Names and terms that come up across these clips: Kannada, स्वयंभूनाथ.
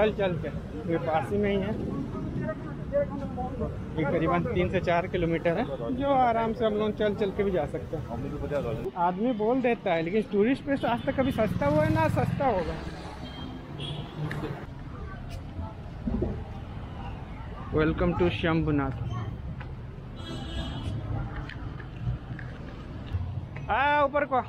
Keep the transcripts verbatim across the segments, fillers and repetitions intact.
चल चल के ये पास ही में ही है। ये करीबन तीन से चार किलोमीटर है जो आराम से हम लोग चल चल के भी जा सकते हैं। आदमी बोल देता है लेकिन टूरिस्ट प्लेस आज तक कभी सस्ता हुआ है ना सस्ता होगा। Welcome to स्वयंभूनाथ। आ ऊपर को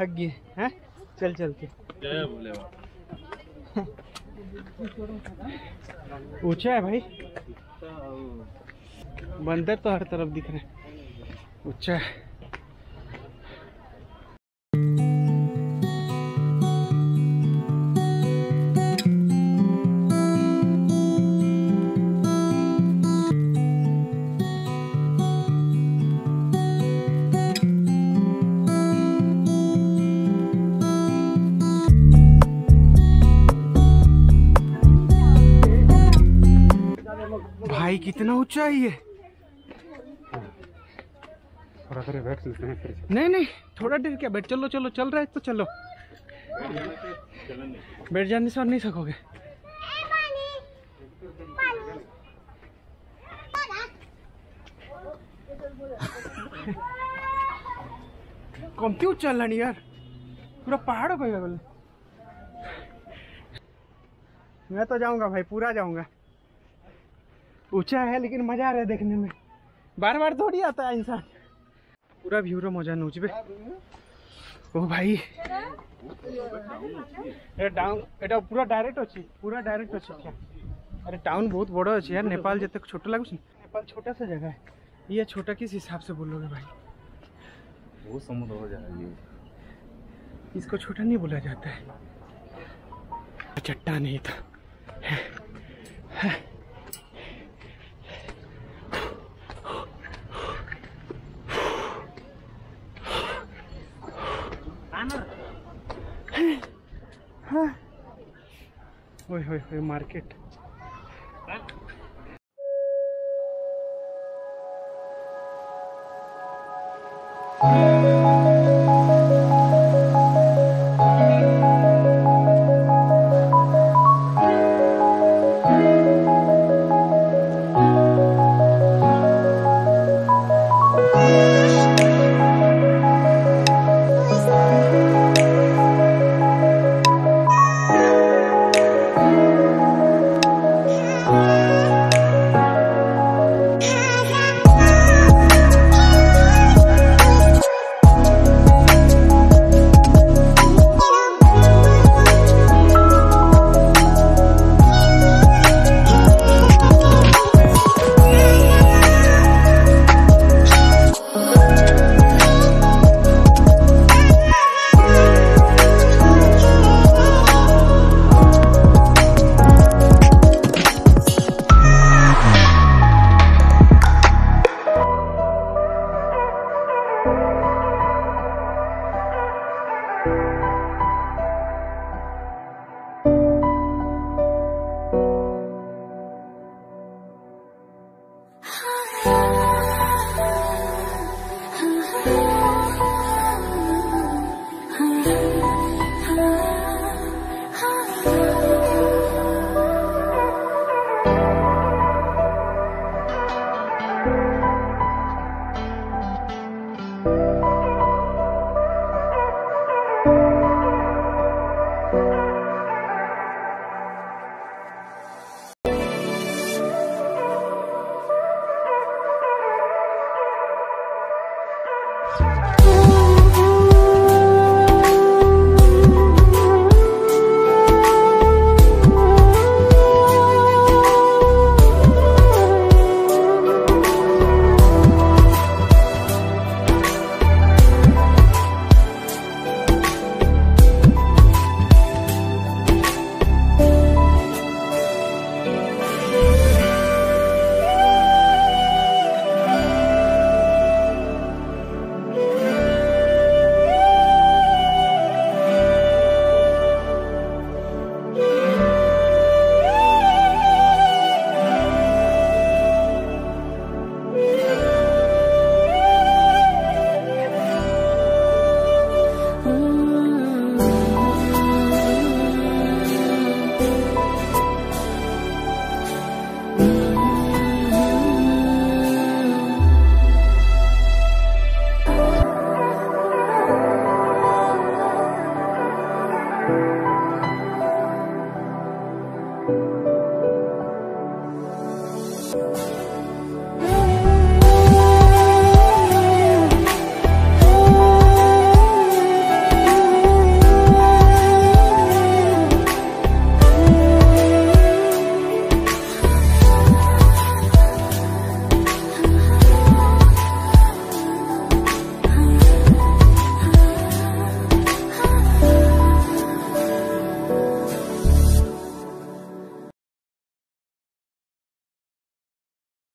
थक गए हैं चल चल के। जय भोले बाबा। ऊंचा है भाई बंदर तो हर तरफ दिख रहे हैं। ऊंचा है। भाई कितना ऊंचा है ये। थोड़ा देर बैठ लेते हैं फिर। नहीं नहीं थोड़ा देर क्या बैठ। चलो चलो चल रहा है तो चलो। बैठ जाने से और नहीं सकोगे। कमती ऊंचा लानी यार पूरा पहाड़ पे बोले। मैं तो जाऊंगा भाई पूरा जाऊंगा। ऊंचा है लेकिन मजा आ रहा है देखने में। बार बार थोड़ी आता है इंसान। पूरा व्यू रो मजा नोचबे। ओ भाई डाउन एटा पूरा डायरेक्ट अछि पूरा डायरेक्ट अछि क्या। अरे टाउन बहुत बड़ा अछि यार। नेपाल जते छोटा लागो नेपाल छोटा सा जगह है। ये छोटा किस हिसाब से बोलोगे भाई। बहुत समुद्र हो जाएगा ये। इसको छोटा नहीं बोला जाता है। चट्टान नहीं था। ओए ओए ओए मार्केट। हाँ।